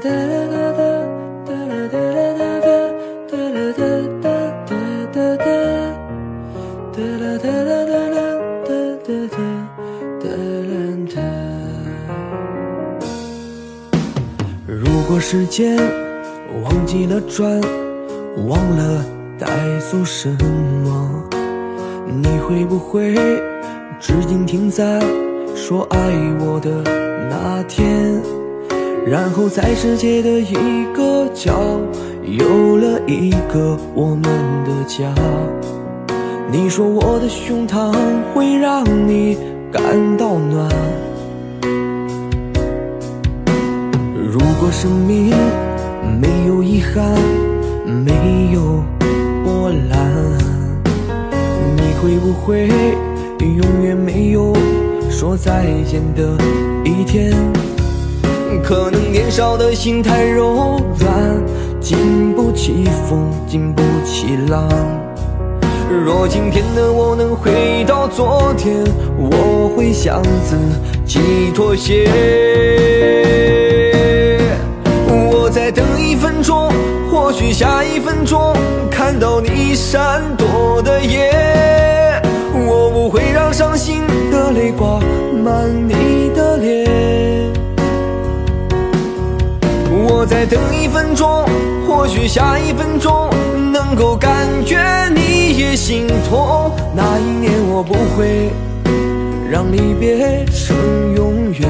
如果时间忘记了转，忘了带走什么，你会不会至今停在说爱我的那天？然后在世界的一个角有了一个我们的家。你说我的胸膛会让你感到暖。如果生命没有遗憾，没有波澜，你会不会永远没有说再见的一天？可能年少的心太柔软，经不起风，经不起浪。若今天的我能回到昨天，我会向自己妥协。我再等一分钟，或许下一分钟看到你闪躲的眼，我不会让伤心的泪挂满你的脸。我再等一分钟，或许下一分钟能够感觉你也心痛。那一年我不会让离别成永远。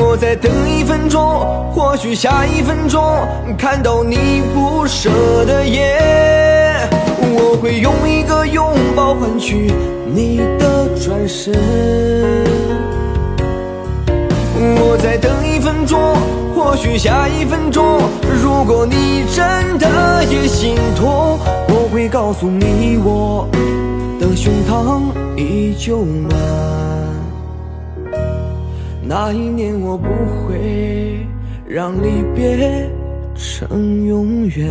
我再等一分钟，或许下一分钟看到你不舍的眼，我会用一个拥抱换取你的转身。我再等一分钟，或许下一分钟如果你真的也心痛，我会告诉你我的胸膛依旧满。那一年我不会让离别成永远。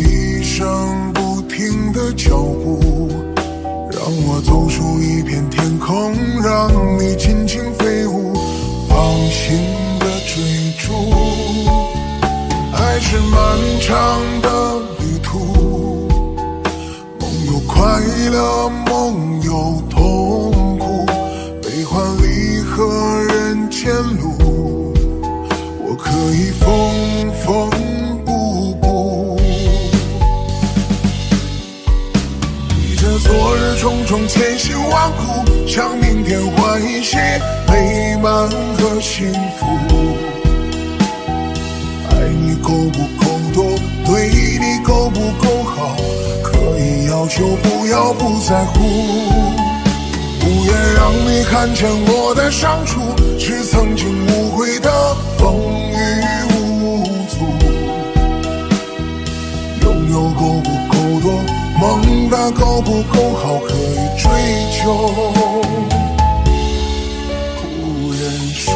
一的脚步，让我走出一片天空，让你尽情飞舞，放心的追逐。爱是漫长的旅途，梦有快乐，梦有痛苦，悲欢离合人间路，我可以缝缝补补。逆着昨日种种千辛万苦，向明天换一些美满和幸福。爱你够不够多，对你够不够好，可以要求，不要不在乎。 不愿让你看见我的伤处，是曾经无悔的风雨无阻。拥有够不够多，梦的够不够好，可以追求，不认输。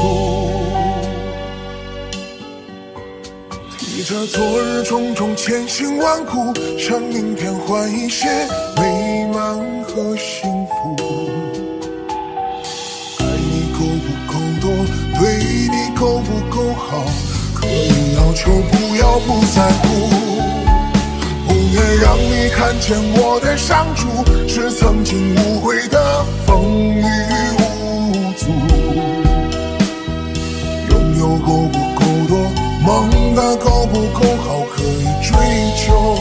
提着昨日种种千辛万苦，向明天换一些美满和幸福。 对你够不够好，可以要求，不要不在乎。不愿让你看见我的伤处，是曾经无悔的风雨无阻。拥有够不够多，梦的够不够好，可以追求。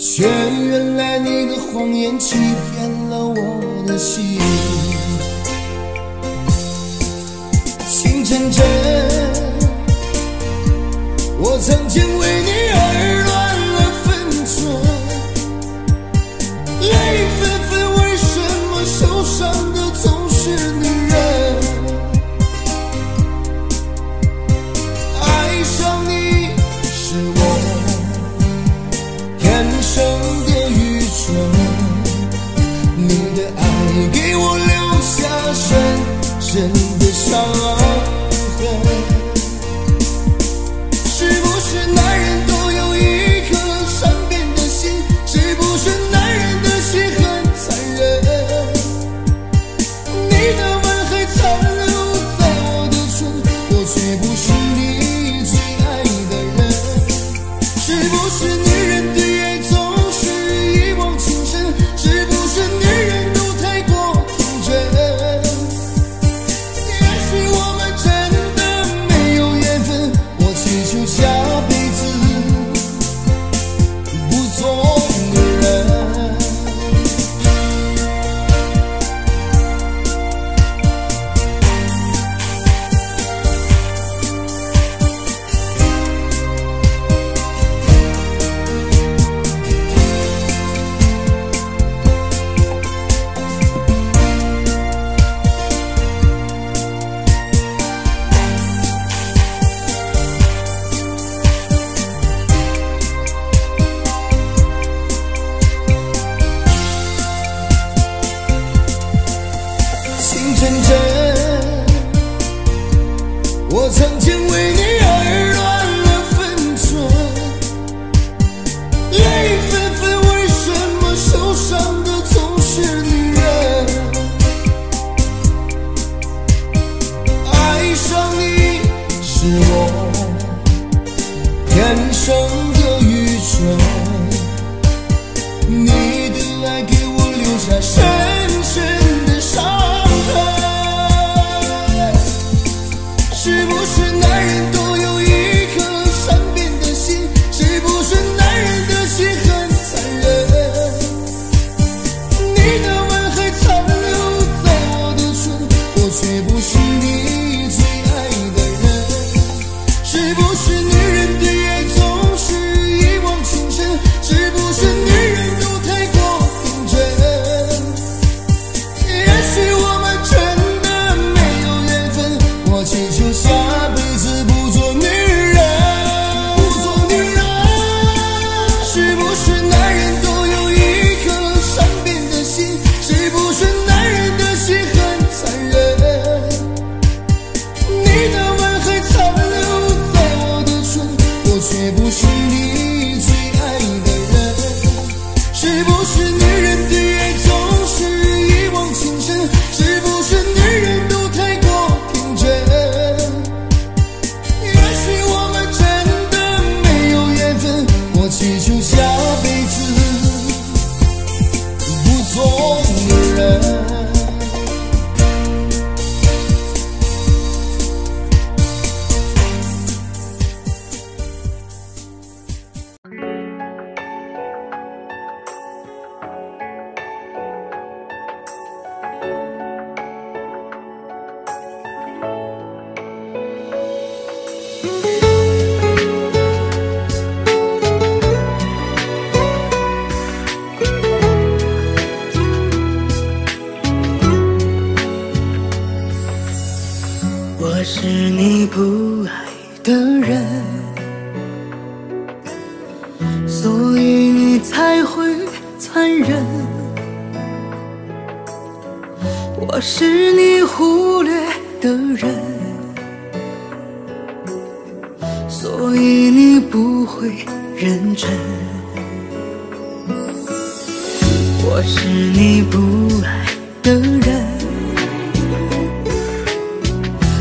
是不是男人都有一？是不是女人的爱总是一往情深？是不是女人都太过天真？也许我们真的没有缘分，我祈求下辈子不做女人，不做女人。是不是男人都有一颗善变的心？是不是男人的心很残忍？你的吻还残留在我的唇，我却不是你最爱的人。是不是女人的爱总是一往情深？是不是女人都太过天真？也许我们真的没有缘分，我祈求下辈子不做女人。我是你忽略的人，所以你不会认真。我是你不爱的人，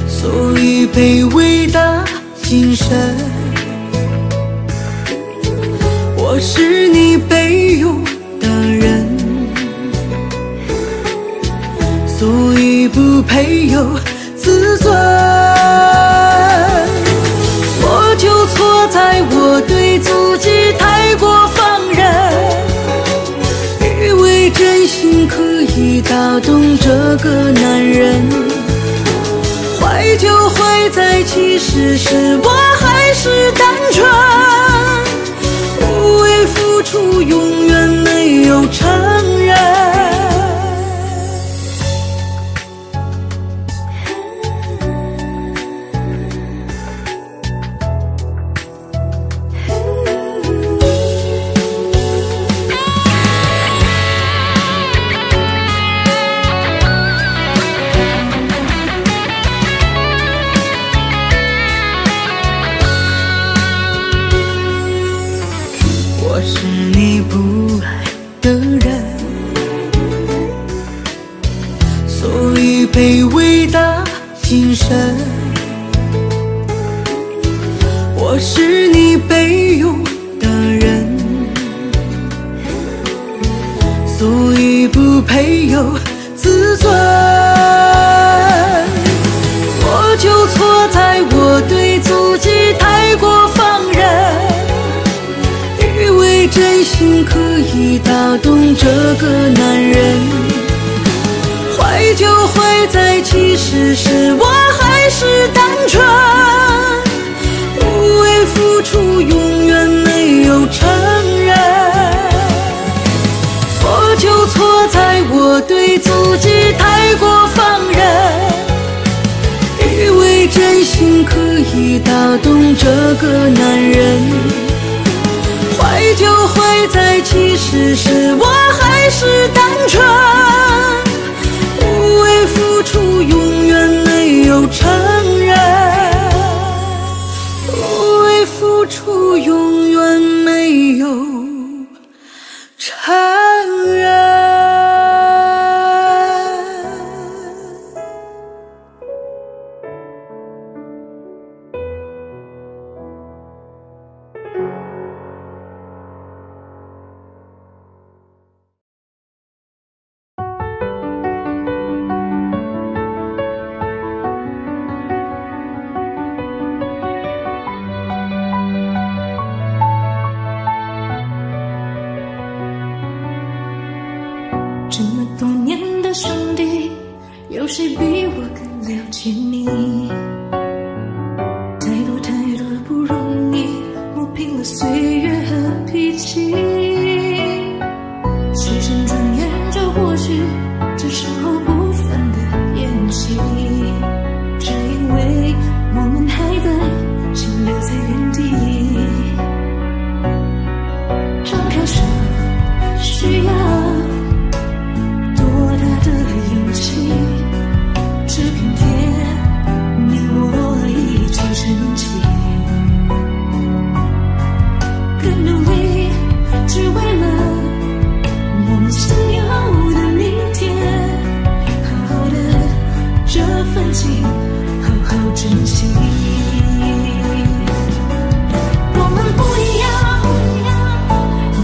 所以卑微的精神。我是你被用的人，所以不配有自尊。错就错在我对自己太过放任，以为真心可以打动这个男人。坏就坏在其实是我还是单纯，无谓付出永远没有承认。我是你被用的人，所以不配有自尊。错就错在我对自己太过放任，以为真心可以打动这个男人。坏就坏在其实是我还是单纯，付出永远没有承认。错就错在我对自己太过放任，以为真心可以打动这个男人。坏就坏在其实是我还是单纯，无谓付出永远没有承认，付出永远没有承认。有谁比我更了解你？太多太多岁月和脾气，时间转眼就过去，这时候不分的宴席，只因为我们还在，心留在原地。张开手，需要多大的勇气？只凭天，你我一起撑起。 只为了我们想要的明天，好好的这份情，好好珍惜。我们不一样，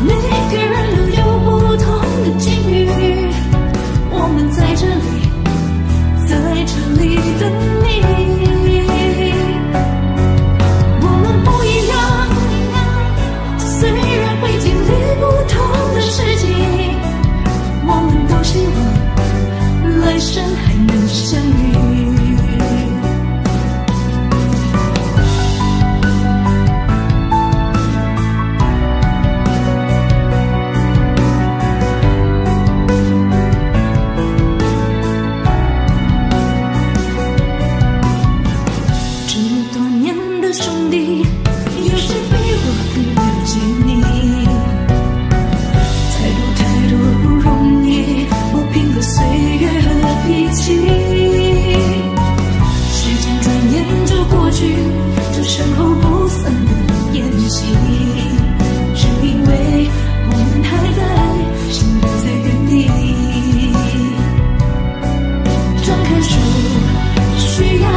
每个人都有不同的境遇。我们在这里，在这里等你。 来生还能相遇。这么多年的兄弟，有谁比我更了解你？太多不容易，我拼了岁月。 脾气，时间转眼就过去，这身后不散的宴席，只因为我们还在，心留在原地。张开手，需要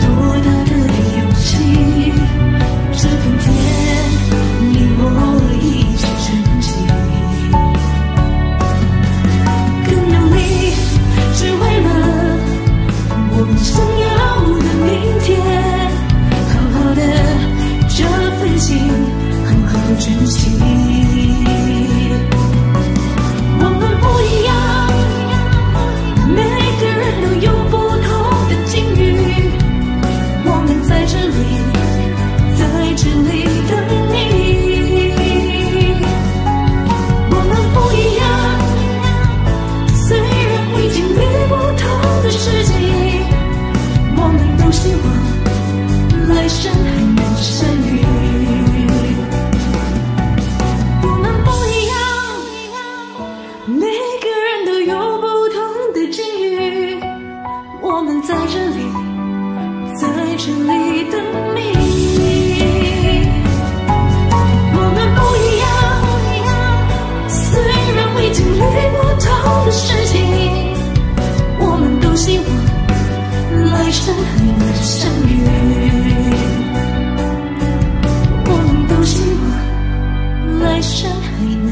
多大的勇气？这片天，你我一起撑起。 只为了我们想要的明天，好好的这份情，好好珍惜。我们不一样，每个人都有不同的境遇。我们在这里，在这里等你。我们不一样。 经历不同的世界，我们都希望来生还能相遇。我们不一样，每个人都有不同的境遇。我们在这里，在这里等你。我们不一样，虽然会经历不同的事情。 都希望来生还能相遇，我们都希望来生还能相遇。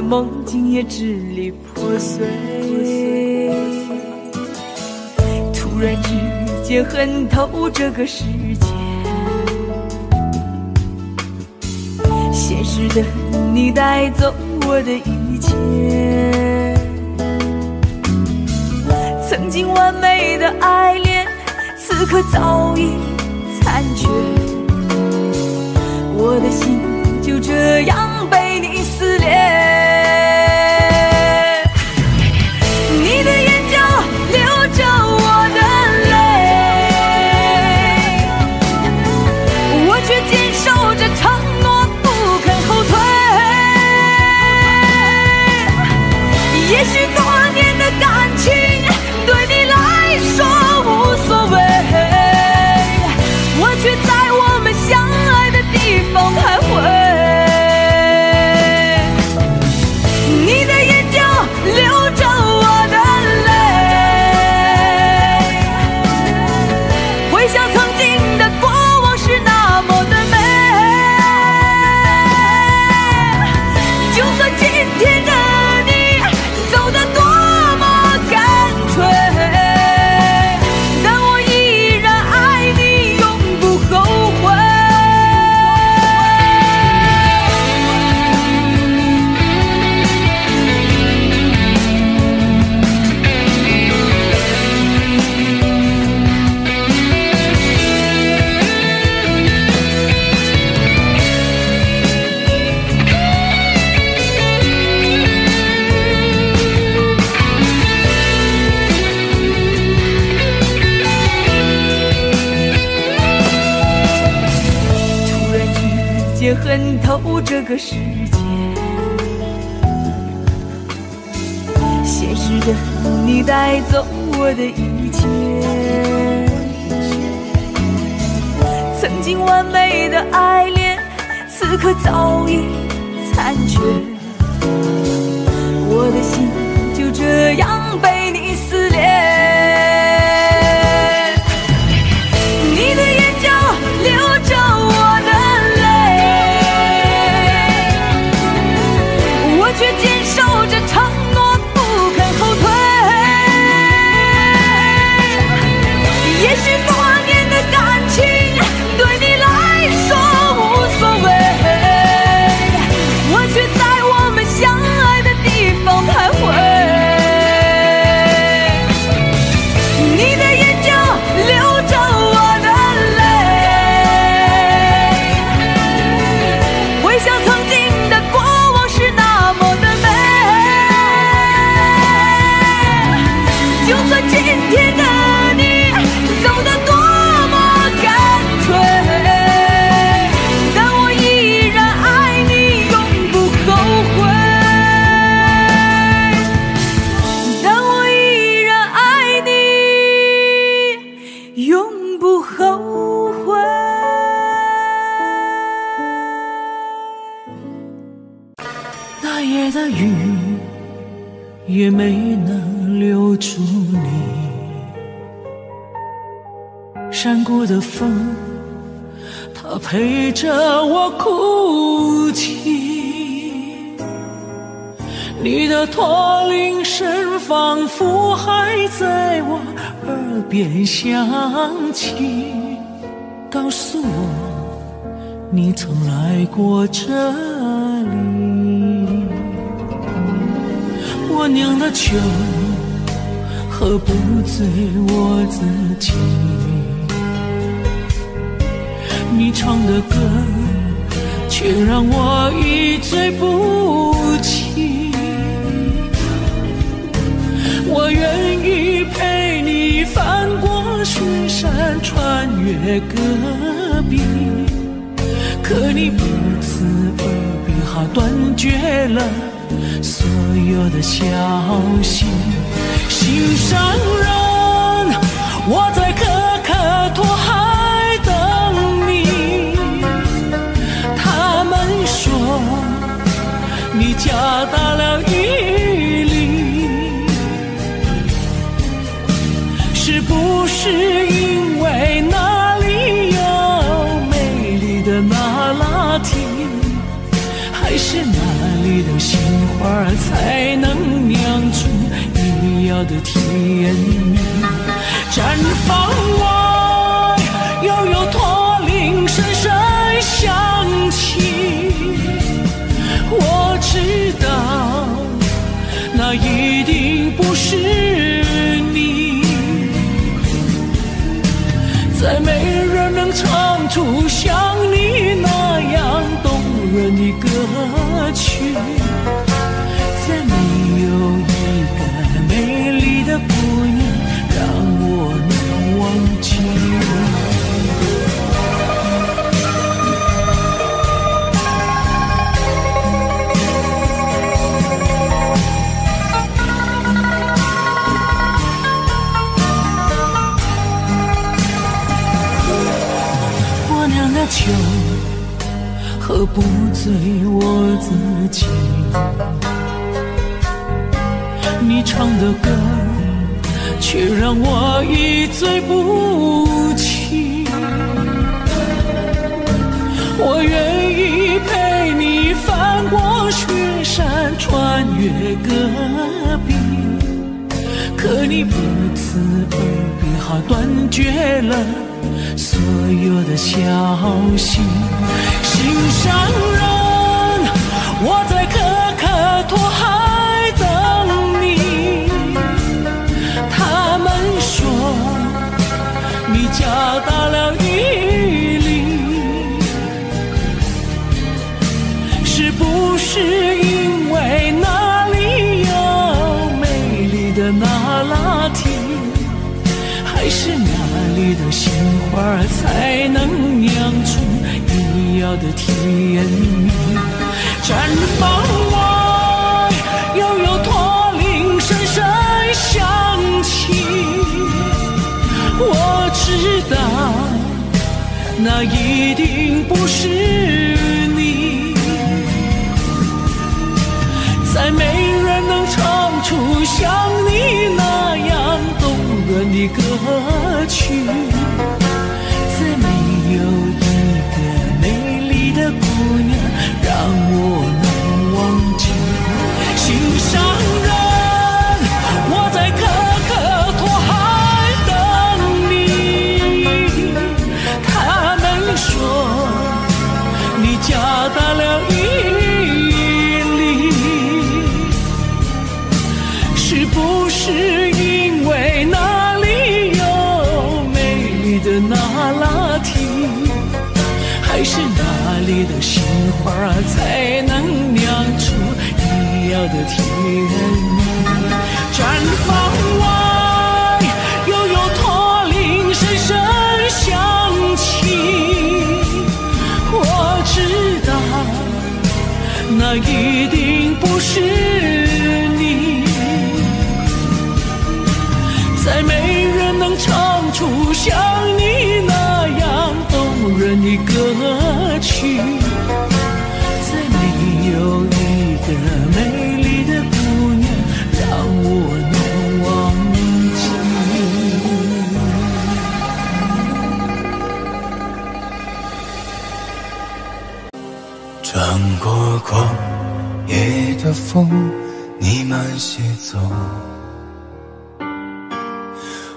梦境也支离破碎，突然之间恨透这个世界。现实的你带走我的一切，曾经完美的爱恋，此刻早已残缺。我的心就这样被你撕裂。透这个世界，写一个你带走我的一切。曾经完美的爱恋，此刻早已残缺。我的心就这样被你撕裂。你的眼角流着我的泪，我却坚守着承诺不肯后退。也许多年的感情对你来说无所谓，我却在我们相爱的地方徘徊。 也没能留住你，山谷的风，它陪着我哭泣。你的驼铃声仿佛还在我耳边响起，告诉我，你曾来过这里。 我酿的酒喝不醉我自己，你唱的歌却让我一醉不起。我愿意陪你翻过雪山，穿越戈壁，可你不辞而别，哈，断绝了 所有的消息，心上人，我在可可托海等你。他们说你加大了毅力，是不是因为那里有美丽的那拉提，还是那？ 你的鲜花才能酿出你要的甜蜜，绽放我，悠悠驼铃声声响起。我知道，那一定不是你，再没人能唱出像你那样动人的歌。 去，再没有一个美丽的姑娘让我能忘记。 喝不醉我自己，你唱的歌却让我一醉不起。我愿意陪你翻过雪山，穿越戈壁，可你不辞而别，哈，断绝了 所有的消息，心上人，我在可可托海等你。他们说你加大了毅力，是不是因为那里有美丽的那拉提，还是那？ 你的鲜花才能酿出你要要的体验，绽放爱，悠悠驼铃声声响起。我知道，那一定不是你，再没人能唱出像你那样动人的歌曲，再没有一个。姑娘，让我能忘记心上人，我在可可托海等你。他们说你嫁到了伊犁，是不是因为那里有美丽的那拉提，还是那？哪里的鲜花才能酿出你要的甜蜜？绽放爱，悠悠驼铃声声响起。我知道，那一定不是你，再没人能唱出像你那样动人的歌。再没有一个美丽的姑娘让我能忘记。转过狂野的风，你慢些走，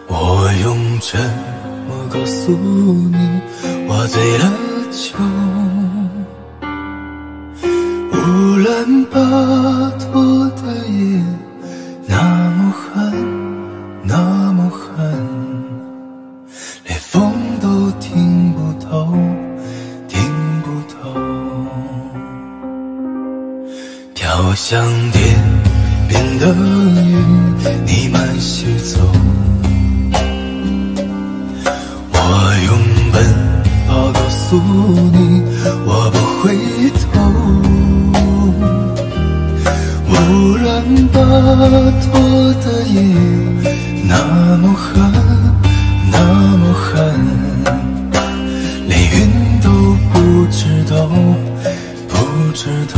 我用沉默告诉你，我醉了酒。乌兰巴托的夜那么寒，那么寒，连风都听不到，听不到。飘向天边的云，你慢些走，我用奔跑告诉你，我不回头。乌兰巴托的夜那么寒，那么寒，连云都不知道，不知道。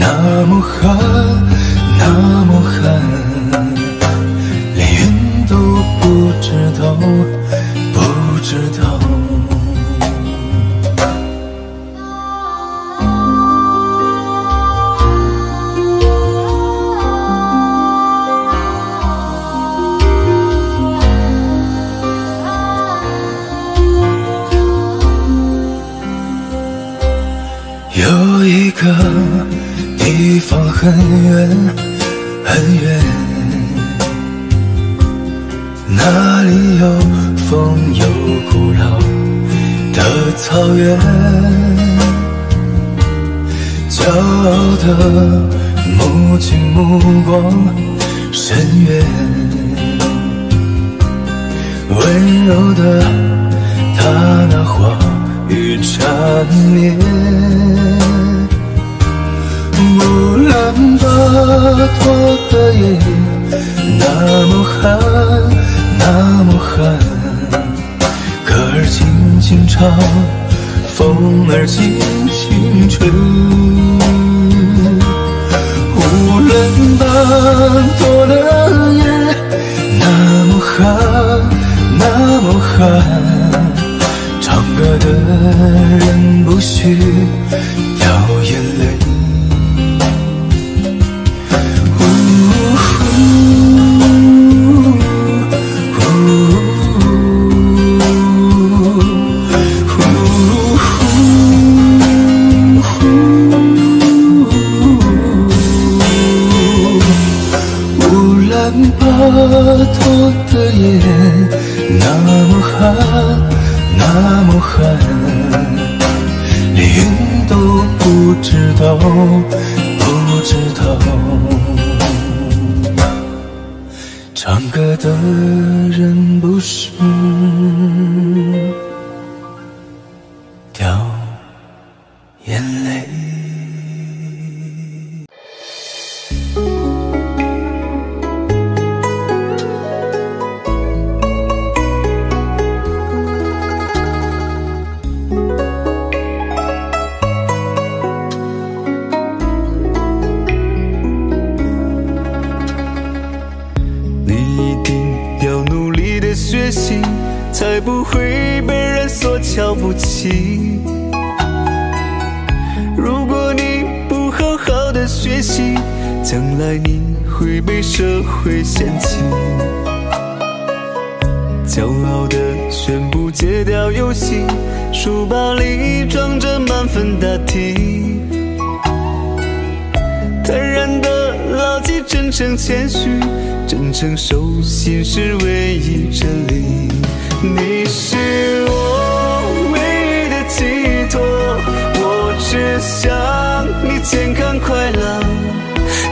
那么寒，那么寒，连云都不知道，不知道。有一个地方很远很远，那里有风有古老的草原，骄傲的母亲目光深远，温柔的她那话语缠绵。乌兰巴托的夜那么寒，那么寒，歌儿轻轻唱，风儿轻轻吹。乌兰巴托的夜那么寒，那么寒，唱歌的人不许掉眼泪。那么狠，那么狠，连云都不知道，不知道。唱歌的人不是掉眼泪。 才不会被人所瞧不起。如果你不好好的学习，将来你会被社会嫌弃。骄傲的宣布戒掉游戏，书包里装着满分答题。坦然的牢记真诚谦虚，真诚守信是唯一真理。 你是我唯一的寄托，我只想你健康快乐。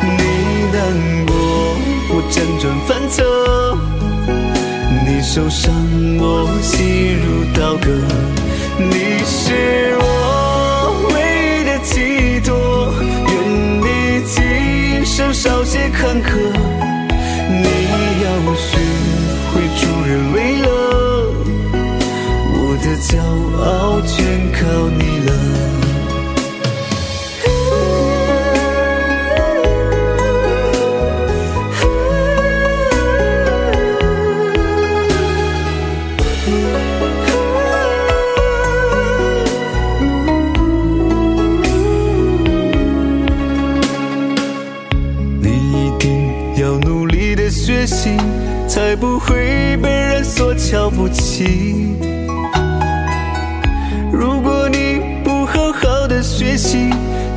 你难过，我辗转反侧；你受伤，我心如刀割。你是我唯一的寄托，愿你今生少些坎坷。你要学会助人为乐。 我的骄傲全靠你了。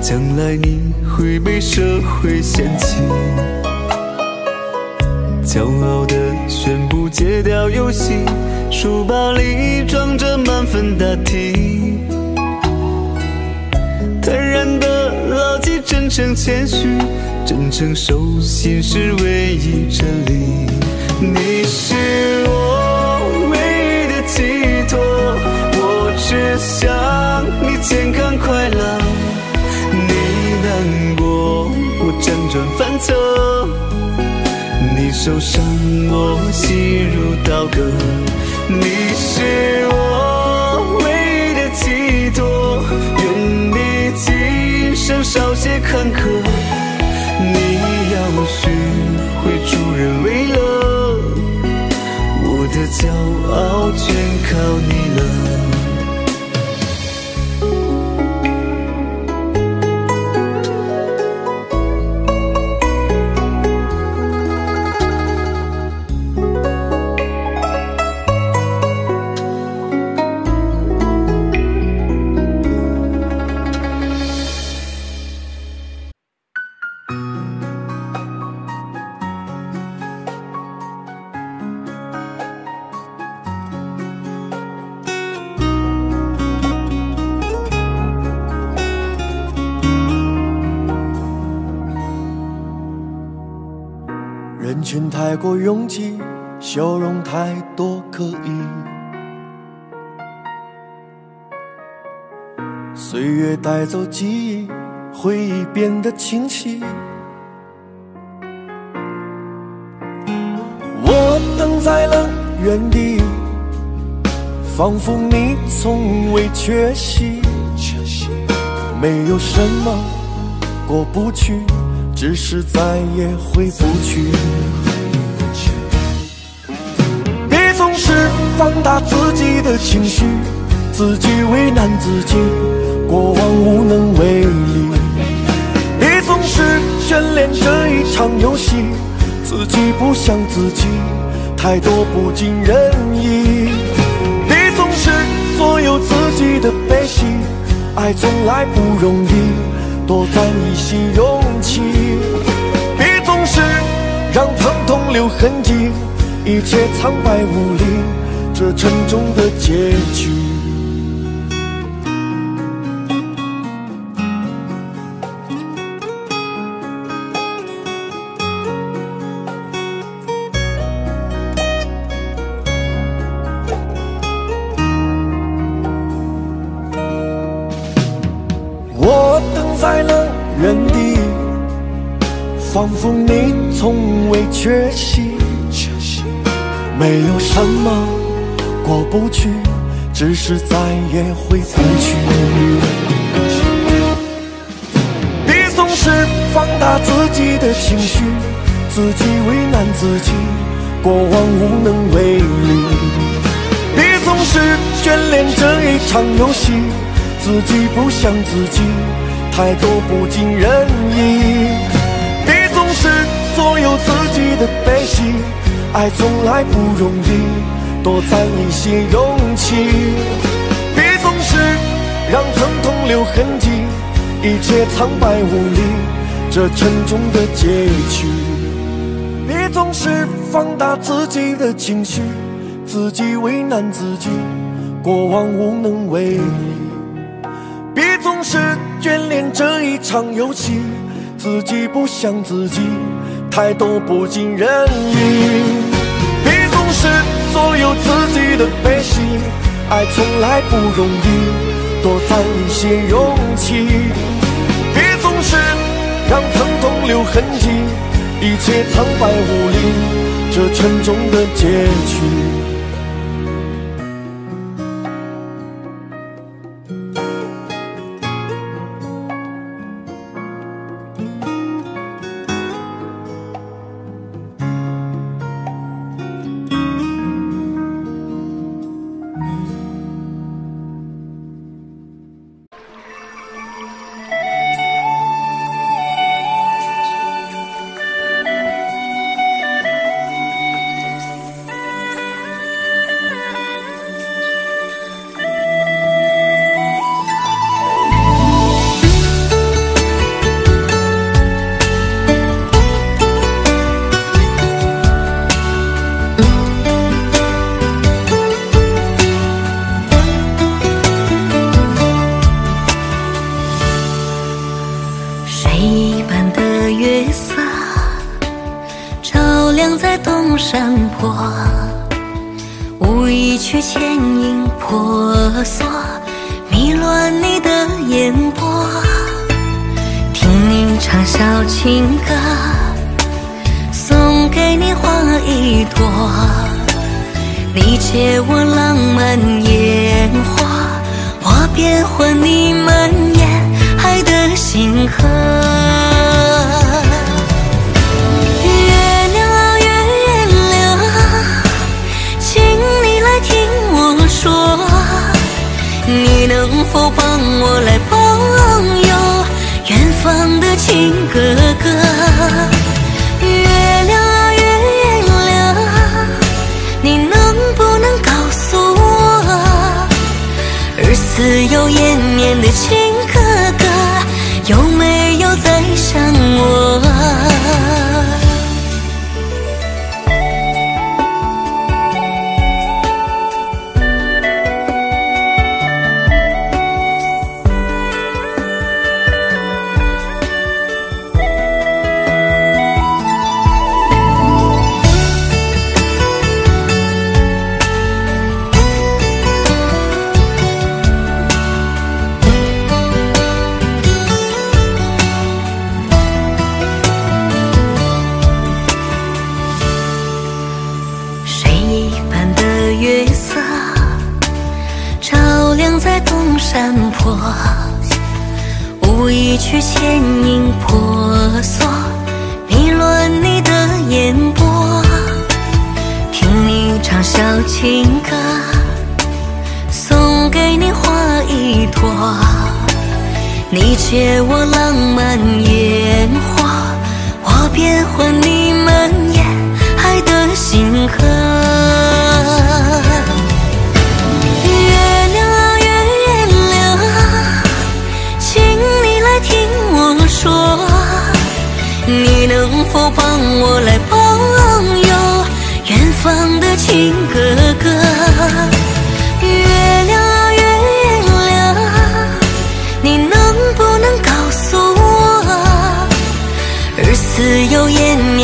将来你会被社会嫌弃。骄傲的宣布戒掉游戏，书包里装着满分答题。坦然的牢记真诚谦虚，真诚守信是唯一真理。你是我唯一的寄托，我只想你健康快乐。 难过，我辗转反侧；你受伤，我心如刀割。你是我唯一的寄托，愿你今生少些坎坷。你要学会助人为乐，我的骄傲全靠你了。 人群太过拥挤，笑容太多可以。岁月带走记忆，回忆变得清晰。我等在了原地，仿佛你从未缺席。没有什么过不去。 只是再也回不去。别总是放大自己的情绪，自己为难自己，过往无能为力。别总是眷恋这一场游戏，自己不像自己，太多不尽人意。别总是左右自己的悲喜，爱从来不容易。 多攒一些勇气，别总是让疼痛留痕迹，一切苍白无力，这沉重的结局。我等在了原地，仿佛你从未缺席。 没有什么过不去，只是再也回不去。你总是放大自己的情绪，自己为难自己，过往无能为力。你总是眷恋这一场游戏，自己不像自己，太多不尽人意。你总是左右自己的悲喜。 爱从来不容易，多攒一些勇气。别总是让疼痛留痕迹，一切苍白无力，这沉重的结局。别总是放大自己的情绪，自己为难自己，过往无能为力。别总是眷恋这一场游戏，自己不像自己。 太多不尽人意，别总是左右自己的悲喜，爱从来不容易，多攒一些勇气。别总是让疼痛留痕迹，一切苍白无力，这沉重的结局。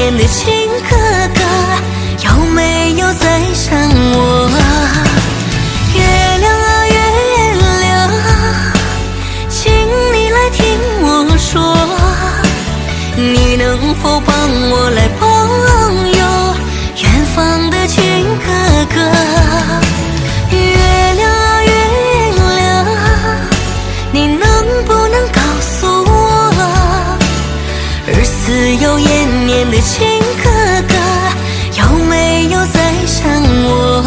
边的情哥哥，有没有在想我？月亮啊月亮，请你来听我说，你能否帮我来保佑远方的情哥哥？ 日有延年的情哥哥，有没有在想我？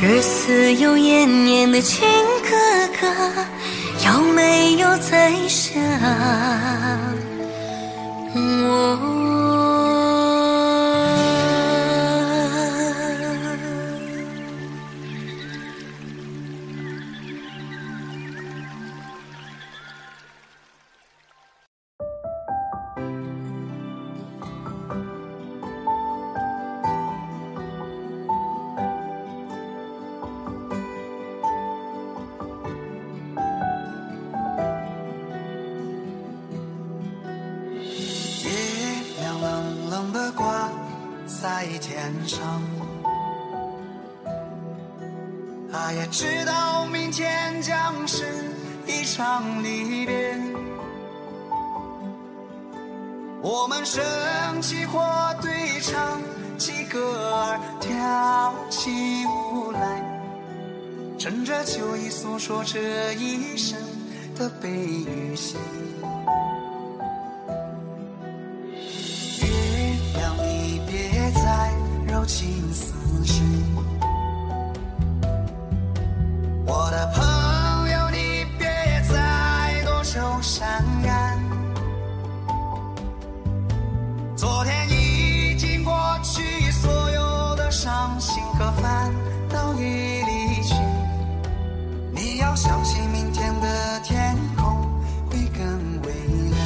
日思有延年的情哥哥，有没有在想我？说这一生的悲与喜，月亮你别再揉进思绪，我的朋友你别再多愁善感，昨天已经过去，所有的伤心和烦恼已离去。 你要相信明天的天空会更蔚蓝。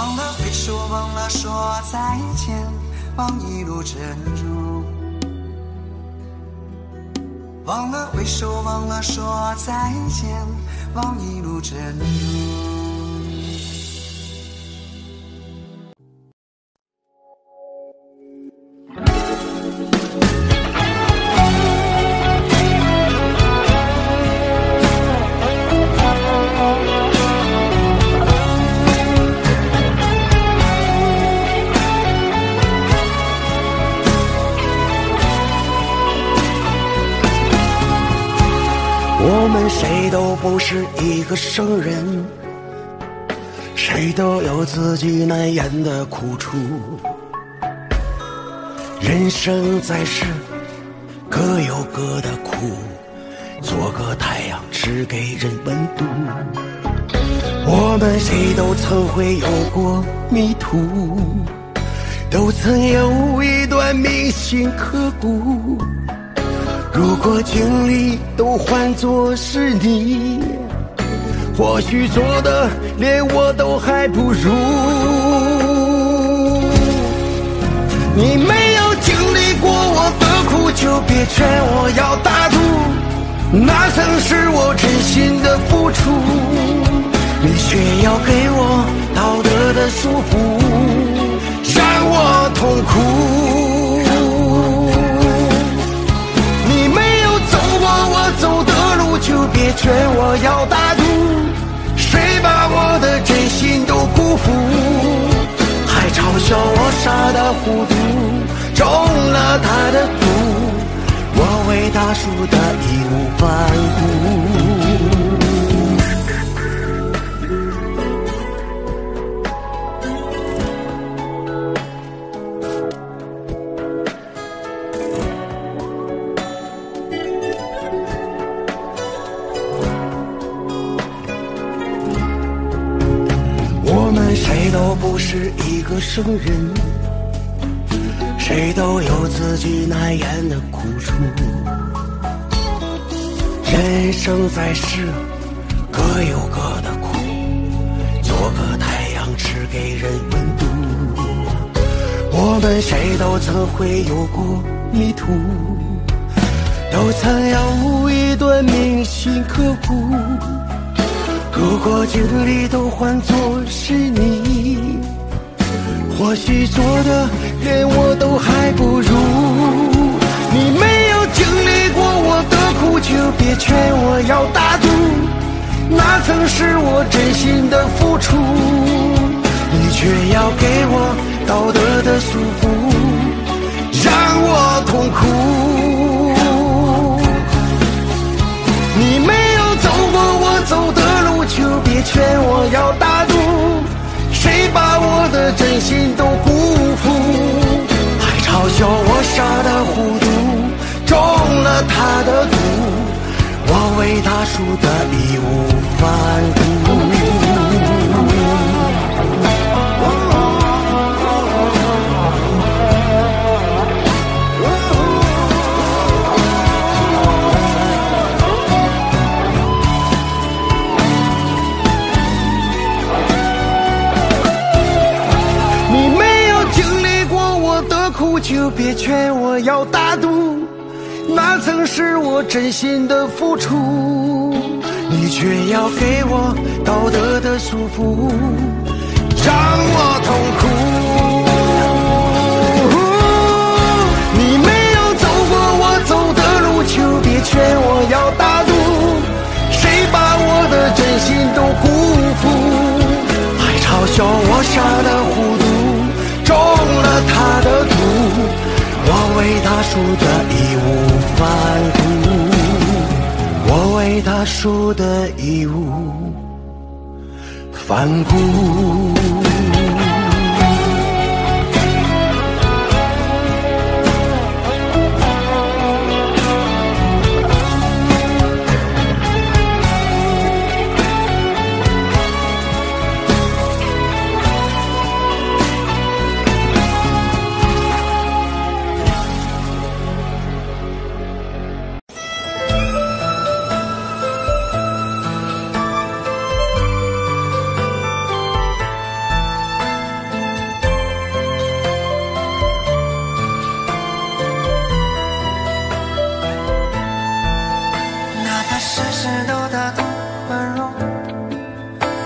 忘了挥手，忘了说再见，忘一路珍重。忘了挥手，忘了说再见，忘一路珍重。 谁都不是一个圣人，谁都有自己难言的苦楚。人生在世，各有各的苦，做个太阳，只给人温度。我们谁都曾会有过迷途，都曾有一段铭心刻骨。 如果经历都换作是你，或许做的连我都还不如。你没有经历过我的苦，就别劝我要大度，那曾是我真心的付出，你却要给我道德的束缚，让我痛苦。 就别劝我要大度，谁把我的真心都辜负，还嘲笑我傻的糊涂，中了他的毒，我为大叔的义无反顾。 是一个圣人，谁都有自己难言的苦楚。人生在世，各有各的苦，做个太阳，只给人温度。我们谁都曾会有过迷途，都曾有一段铭心刻骨。如果经历都换作是你。 或许做的连我都还不如，你没有经历过我的苦，就别劝我要大度，那曾是我真心的付出，你却要给我道德的束缚，让我痛苦。你没有走过我走的路，就别劝我要大度。 谁把我的真心都辜负，还嘲笑我傻的糊涂，中了他的毒，我为大叔的义无反顾。 就别劝我要大度，那曾是我真心的付出，你却要给我道德的束缚，让我痛苦。你没有走过我走的路，就别劝我要大度，谁把我的真心都辜负，还嘲笑我傻的糊涂。 中了他的毒，我为他输得义无反顾，我为他输得义无反顾。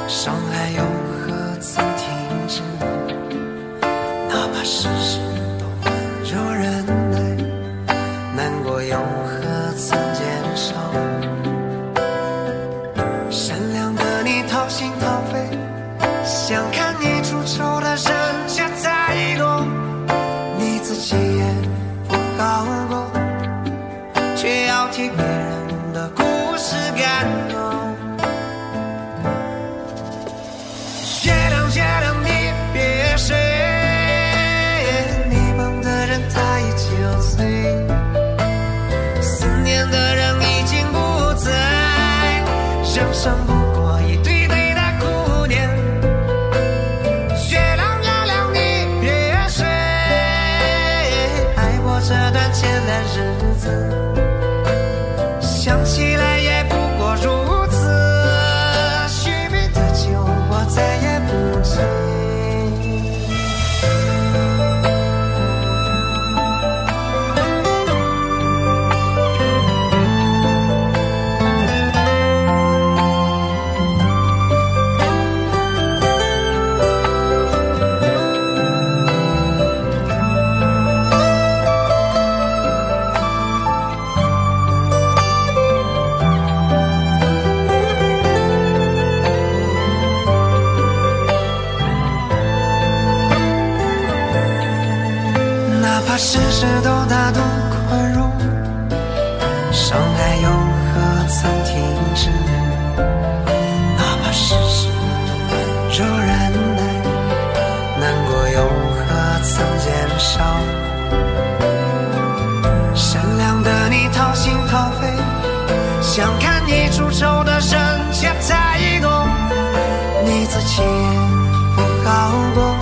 伤害又何曾停止？哪怕世事多温柔忍耐，难过又何曾减少？善良的你掏心掏肺，想看你出丑的人却太多，你自己也不好过，却要替别人的故事感动。 人生不过一堆堆的苦恋，月亮月亮你别睡，爱过这段艰难日子，想起来也不过如此，续杯的酒我再也不醉。 世事都大度宽容，伤害又何曾停止？哪怕世事温柔忍耐，难过又何曾减少？善良的你掏心掏肺，想看你出丑的人却太多，你自己也不好过，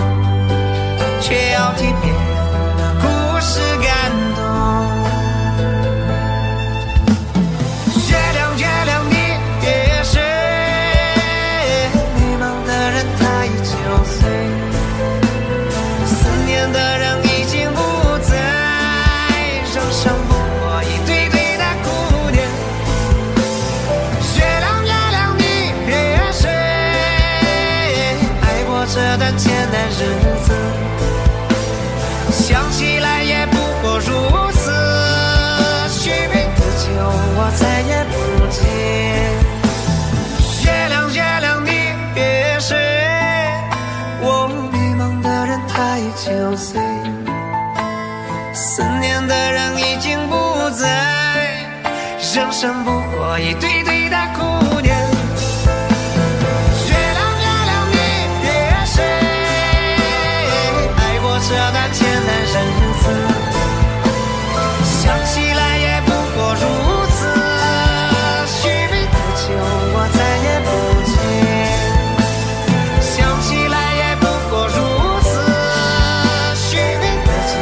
却要替别人。 是感动，月亮月亮你别睡，迷茫的人他已九岁，思念的人已经不在，人生不过一堆堆的苦恋。月亮月亮你别睡，爱过这段艰难日子，想起来。 如此，续杯的酒我再也不接。月亮月亮你别睡，我迷茫的人他已九岁，思念的人已经不在，人生不过一堆堆的苦恋。月亮月亮你别睡，爱过这段艰难日子。 想起来也不过如此，续杯的酒我再也不接。想起来也不过如此，续杯的酒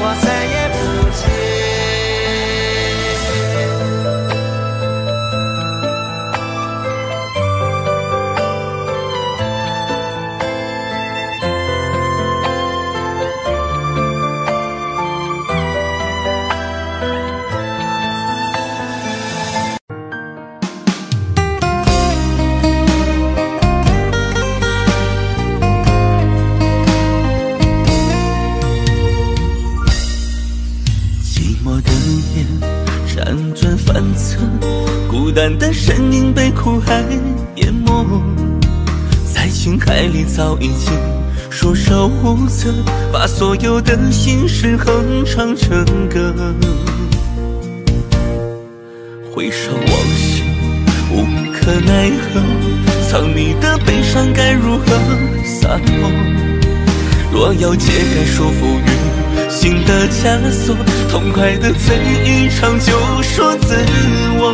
我再也不接。 的身影被苦海淹没，在情海里早已经束手无策，把所有的心事哼唱成歌。回首往事，无可奈何，藏你的悲伤该如何洒脱？若要解开束缚于心的枷锁，痛快的醉一场，就说自我。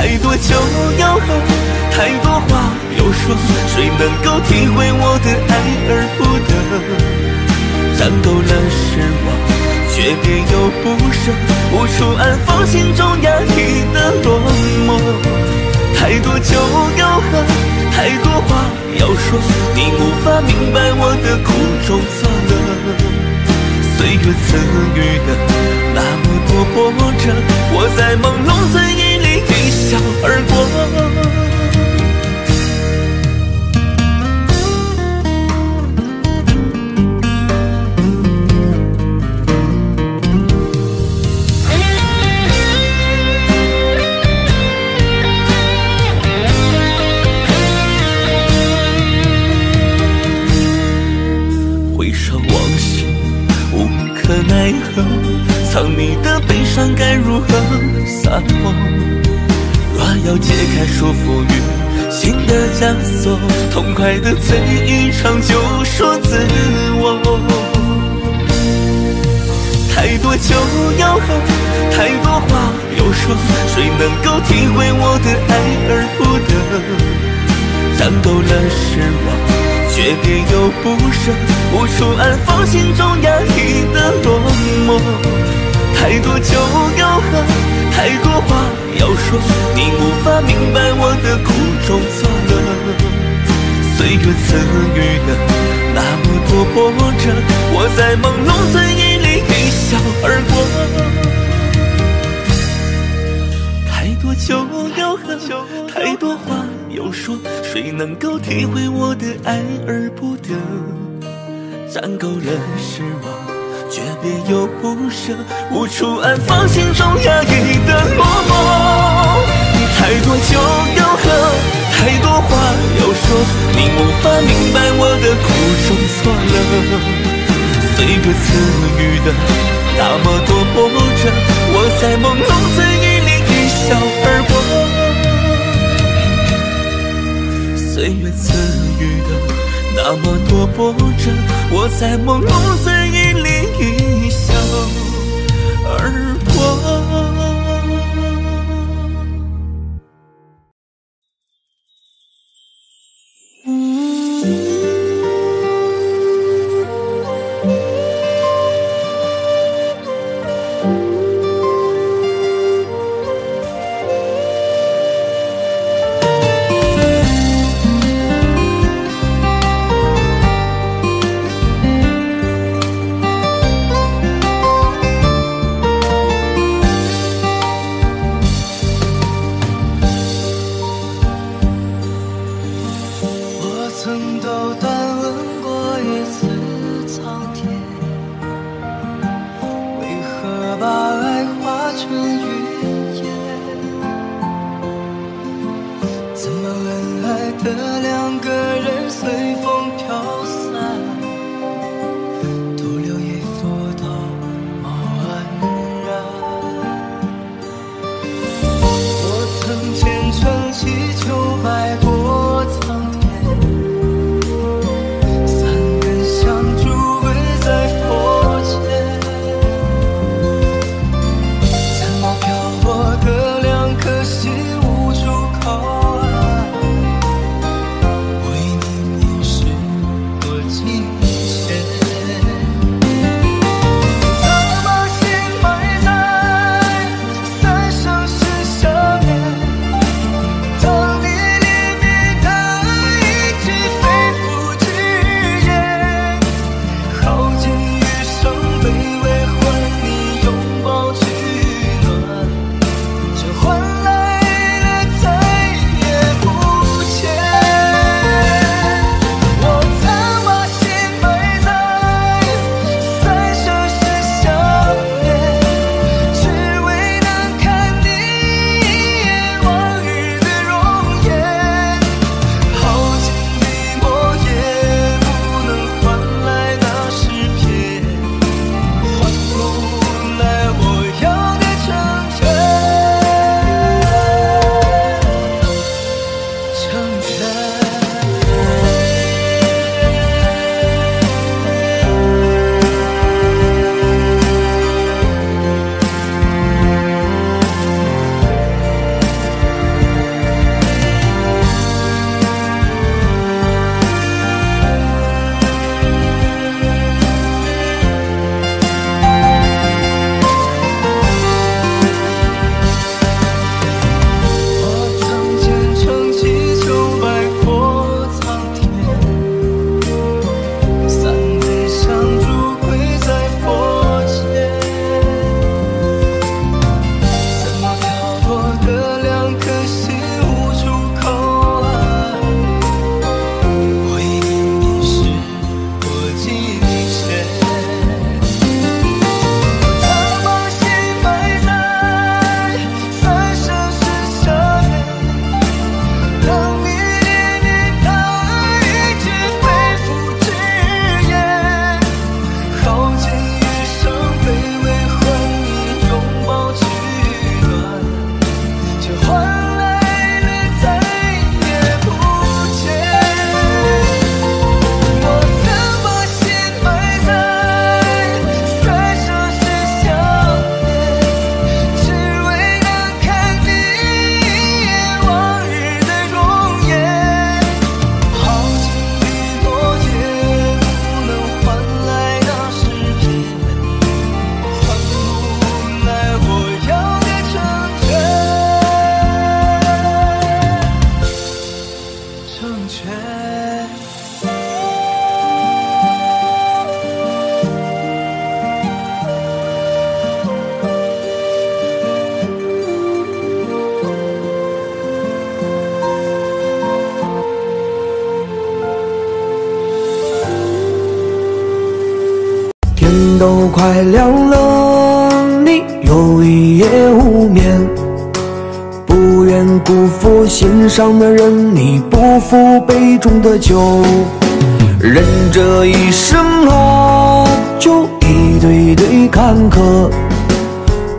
太多酒要喝，太多话要说，谁能够体会我的爱而不得？攒够了失望，却别有不舍，无处安放心中压抑的落寞。太多酒要喝，太多话要说，你无法明白我的苦衷错了。 岁月赐予的那么多波折，我在朦胧醉意里一笑而过。解开束缚与心的枷锁，痛快的醉一场就说自我。太多酒要喝，太多话要说，谁能够体会我的爱而不得？攒够了失望，诀别又不舍，无处安放心中压抑的落寞。太多酒要喝，太多话要说，你无法明白我的苦衷所得。岁月赐予的那么多波折，我在朦胧醉意里一笑而过。太多酒要喝，太多话又说，谁能够体会我的爱而不得？攒够了失望，诀别又不舍，无处安放心中压抑的落寞。太多酒要喝，太多话要说，你无法明白我的苦衷所了。岁月赐予的那么多波折，我在朦胧醉意里一笑而过。岁月赐予的那么多波折，我在朦胧醉意里一笑而我一年年是天都快亮了，你又一夜无眠，不愿辜负心上的人，你不负杯中的酒。人这一生啊，就一堆堆坎坷，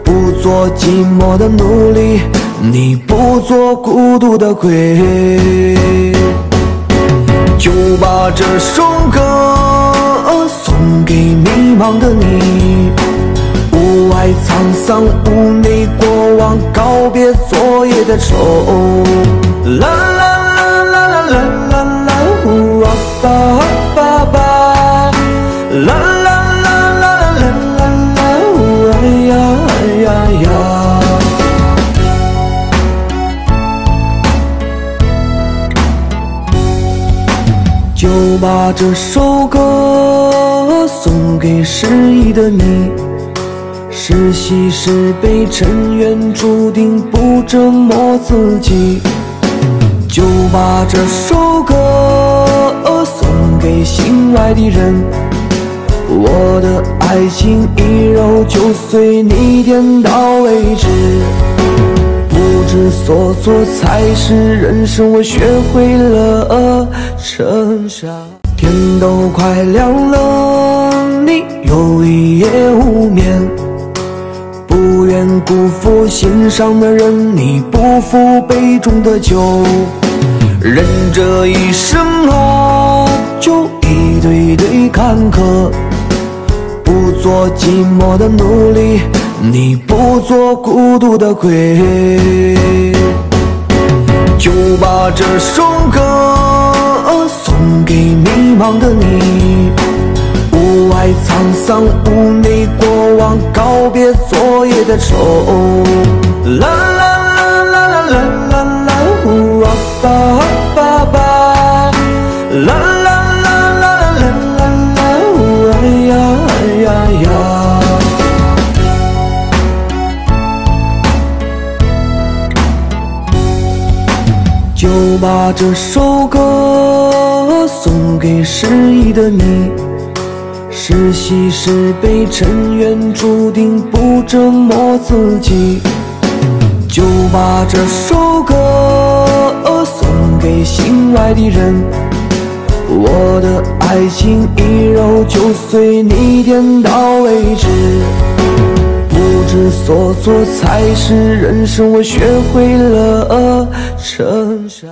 不做寂寞的奴隶，你不做孤独的鬼，就把这首歌送给迷茫的你，无爱沧桑，无内过往，告别昨夜的愁。啦啦啦啦啦啦啦，呜啊吧啊吧吧，啦啦啦啦啦啦啦，呜哎呀哎呀呀。 就把这首歌送给失意的你，是喜是悲，尘缘注定不折磨自己。就把这首歌送给心爱的人，我的爱情一揉就碎，你点到为止。不知所措才是人生，我学会了。 撑下，天都快亮了，你又一夜无眠，不愿辜负心上的人，你不负杯中的酒。人这一生啊，就一堆堆坎坷，不做寂寞的奴隶，你不做孤独的鬼，就把这首歌。 送给迷茫的你，无爱沧桑，无内过往，告别昨夜的愁。啦啦啦啦啦啦啦啦，呜啊吧啊吧吧，啦啦啦啦啦啦啦，呜哎呀哎呀呀。就把这首歌。 送给失意的你，是喜是悲，尘缘注定不折磨自己。就把这首歌送给心爱的人，我的爱情一揉就碎，你点到为止。不知所措才是人生，我学会了撑下。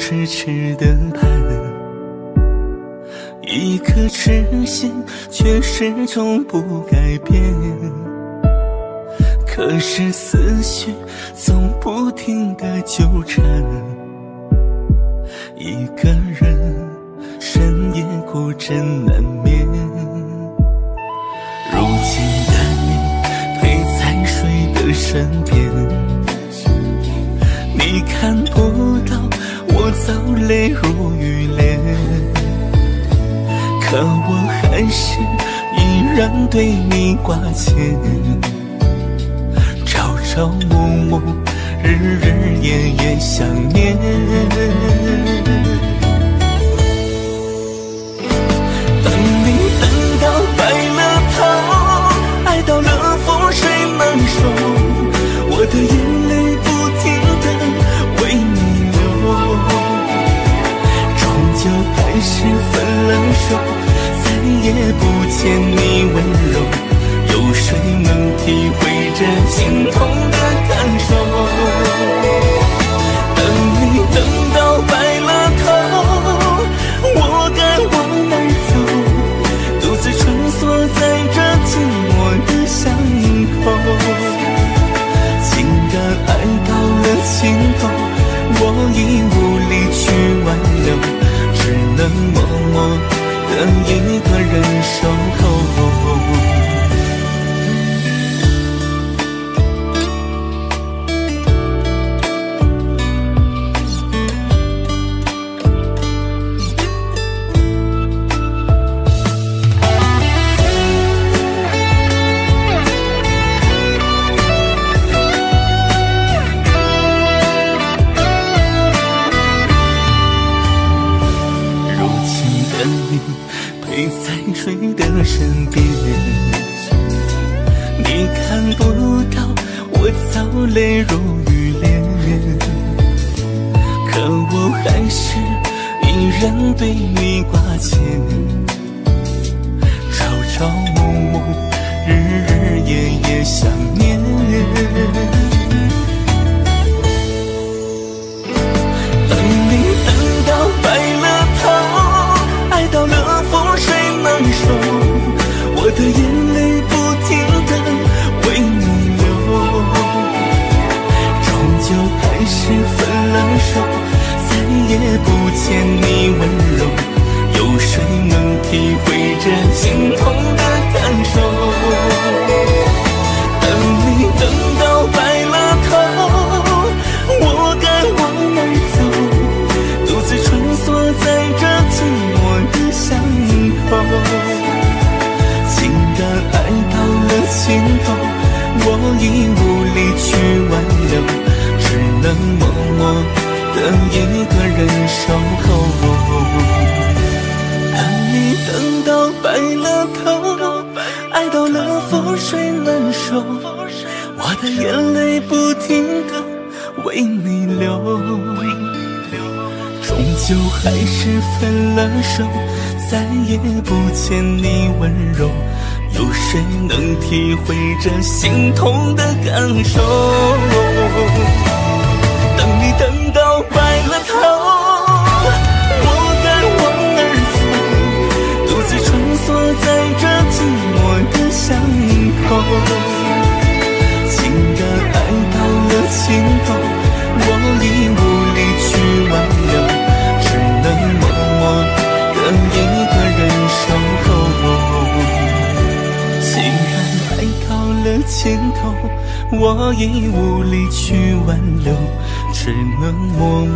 痴痴的盼，一颗痴心却始终不改变。可是思绪总不停的纠缠，一个人深夜孤枕难眠。如今的你陪在谁的身边？你看不到。 我早泪如雨涟，可我还是依然对你挂牵，朝朝暮暮，日日夜夜想念。当你等到白了头，爱到了覆水难收，我的眼泪不停地为你。 就还是分了手，再也不见你温柔。有谁能体会这心痛的感受？等你等到白了头，我该往哪走？独自穿梭在这寂寞的巷口，情感爱到了尽头，我已无力去挽留。 只能默默的一个人守候。生命陪在谁的身边？你看不到我早泪如雨涟，可我还是依然对你挂牵，朝朝暮暮，日日夜夜想念。等你等到白了头，爱到了风水难收，我的眼泪不停地为你流，终究还是分了手，再也不见你温柔，有谁能体会这心痛的感受？等你等到白了头，我该往哪走？独自穿梭在这寂寞的巷口，情感爱到了尽头，我已无力去挽留，只能默默的一个人守候。当你等到白了头，爱到了覆水难收，我的眼泪不停地为你流，终究还是分了手，再也不见你温柔，有谁能体会这心痛的感受？等你等到白了头，坐在这寂寞的巷口，情感爱到了尽头，我已无力去挽留，只能默默的一个人守候。情感爱到了尽头，我已无力去挽留，只能默默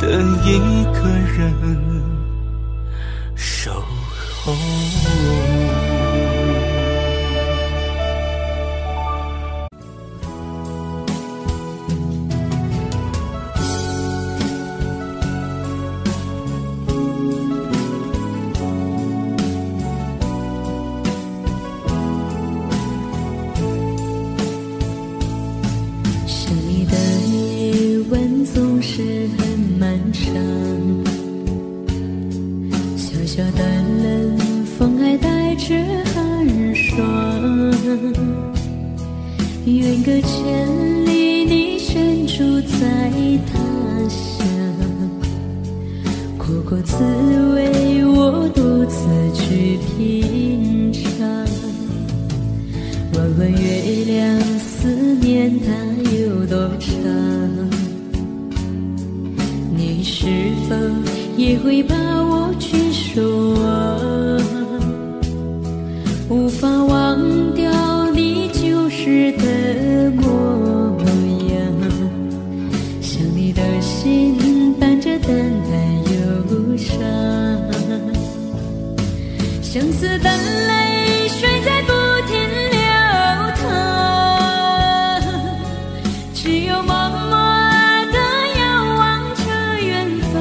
的一个人守候。生命的余温总是很漫长，小小的远隔千里，你身处在他乡，苦苦滋味我独自去品尝。弯弯月亮，思念它有多长？你是否也会把我去守望？无法忘掉你旧时的模样，想你的心伴着淡淡忧伤，相思的泪水在不停流淌，只有默默的遥望着远方，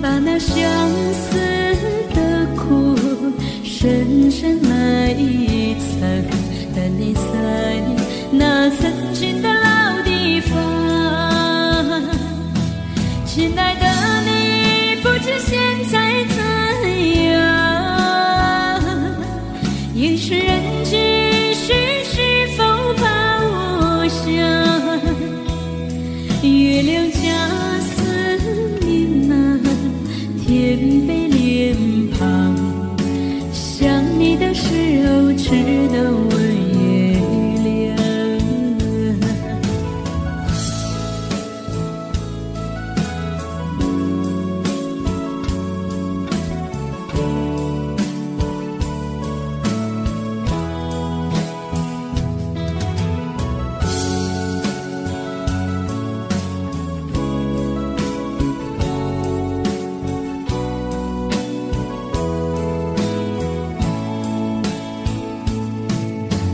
把那相思的苦深深埋藏，但你在那曾经的老地方。亲爱的，你不知现在怎样，夜深人静时是否把我想？月亮加思念啊，甜美脸庞，想你的时候，只能问月亮。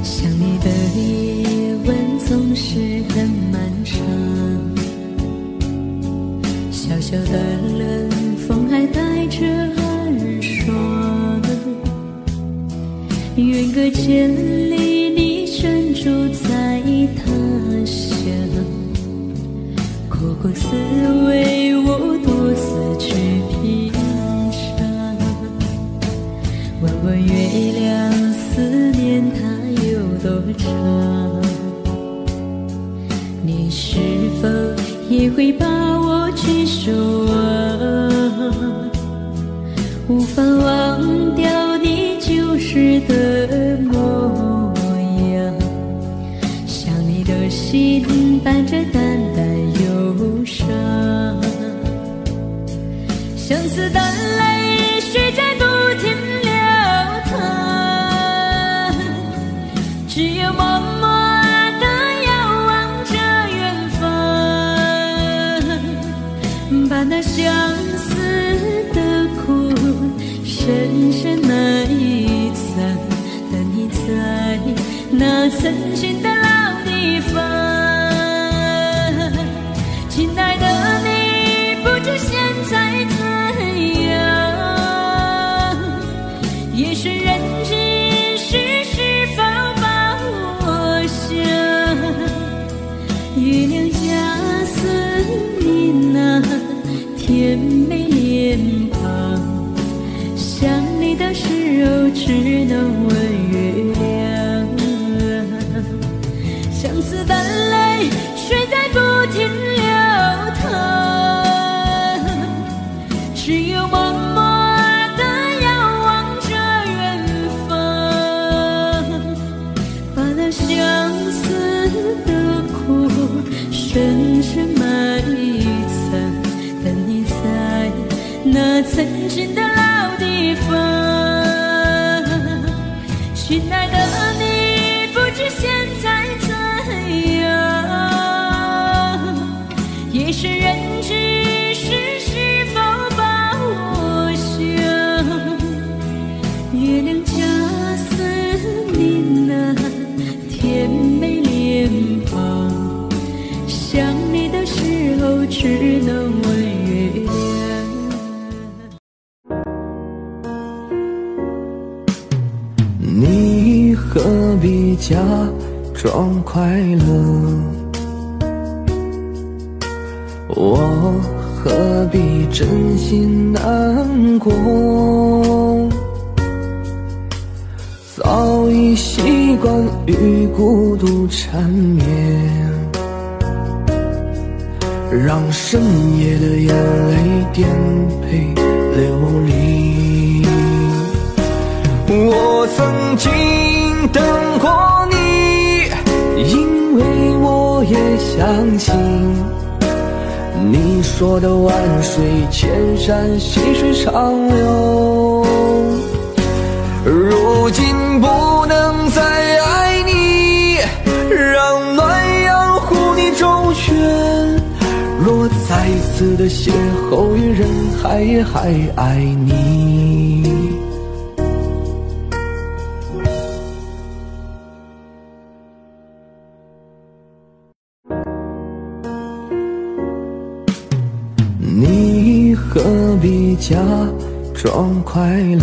想你的夜晚总是很漫长，小小的冷风远隔千里，你身处在他乡，苦苦滋味我独自去品尝。问问月亮，思念它有多长？你是否也会把我去守望？无法忘掉你旧时的模样，想你的心伴着淡淡忧伤。相思的泪水在不停流淌，只有默默的遥望着远方，把那相思的苦深深埋藏，但你在那曾经的老地方。亲爱的你，不知现在怎样，夜深人静时是否把我想？月亮加思你那甜美脸庞，想你的时候只能问月亮。相思的泪水在不停流淌，只有默默的遥望着远方，把那相思的苦深深埋藏，但你在那曾经的老地方。亲爱的你，不知现在怎样，夜深人静时是否把我想？月亮加思你那甜美脸庞，想你的时候只能问月亮。何必假装快乐？我何必真心难过？早已习惯与孤独缠绵，让深夜的眼泪颠沛流离。我曾经等过你，因为我也相信你说的万水千山细水长流。如今不能再爱你，让暖阳护你周全。若再次的邂逅于人海，也还爱你。何必假装快乐？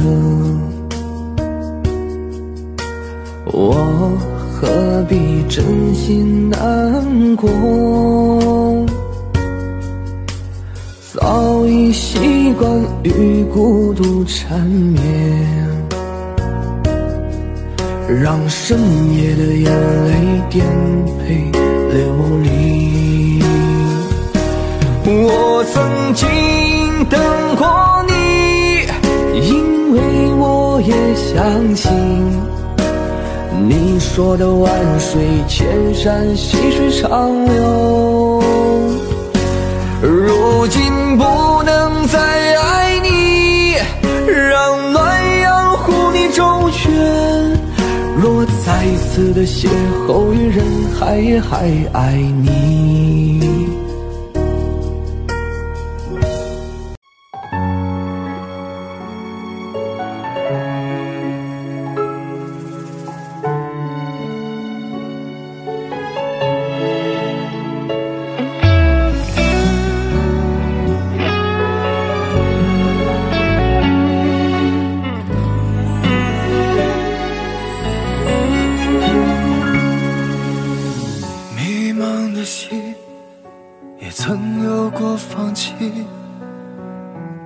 我何必真心难过？早已习惯与孤独缠绵，让深夜的眼泪颠沛流离。我曾经等过你，因为我也相信你说的万水千山细水长流。如今不能再爱你，让暖阳护你周全。若再次的邂逅于人海，也还爱你。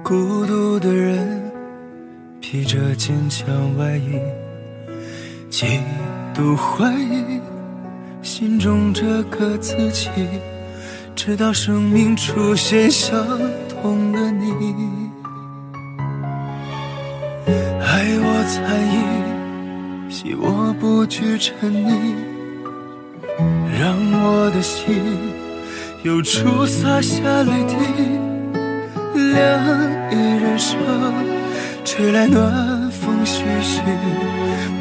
孤独的人披着坚强外衣，几度怀疑心中这个自己，直到生命出现相同的你。爱我猜疑，惜我不惧沉溺，让我的心有处洒下泪滴。凉意人生吹来暖风徐徐，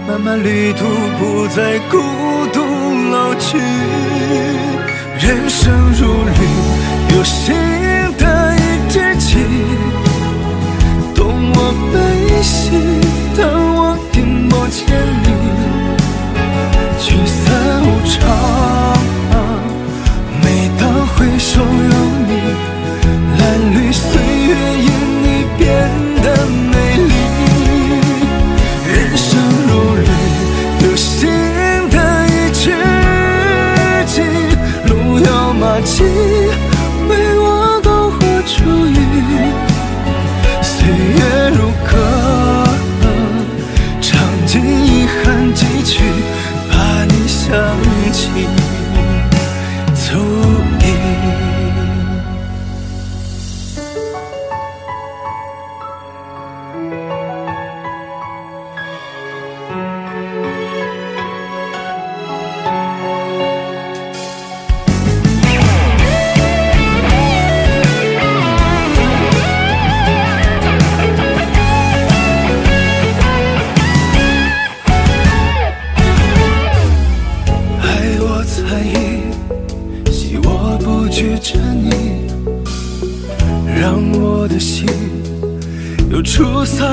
漫漫旅途不再孤独老去。人生如旅，有新的一知己，懂我悲喜，当我眼眸千里，聚散无常，每当回首有你，褴褛岁月因你变得美丽。人生如旅，有新的一知己，路遥马急，为我都画注意。岁月如歌，唱尽遗憾几曲，怕你想起足矣。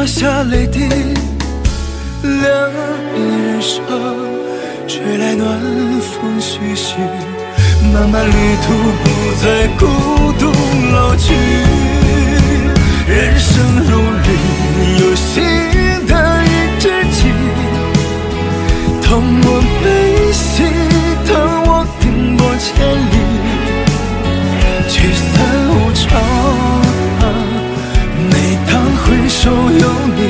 下泪滴，凉意人生吹来暖风徐徐，漫漫旅途不再孤独老去。人生如旅，有新的一知己，同我悲喜，当我颠簸千里，聚散无常，回首有你，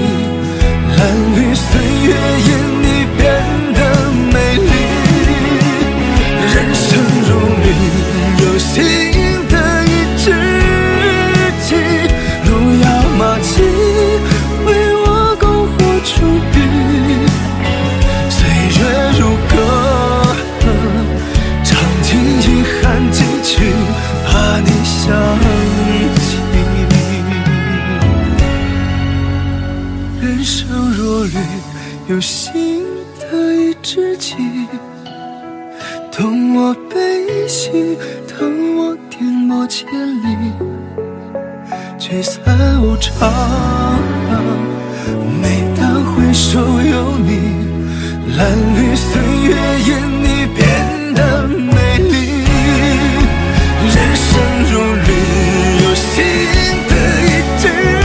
褴褛岁月因你变得美丽。人生如旅，有新的一知己，路遥马急，为我篝火助笔。岁月如歌，唱尽遗憾几曲，怕你想起。人生如旅，有新的一知己，懂我悲喜，疼我颠簸千里，聚散无常，每当回首有你，褴褛岁月因你变得美丽。人生如旅，有新的一知己，